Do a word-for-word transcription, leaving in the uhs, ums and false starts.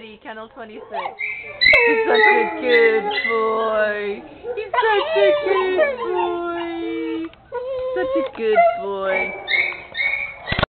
Bitty, Kennel twenty-six. He's such a good boy. He's such a good boy. Such a good boy.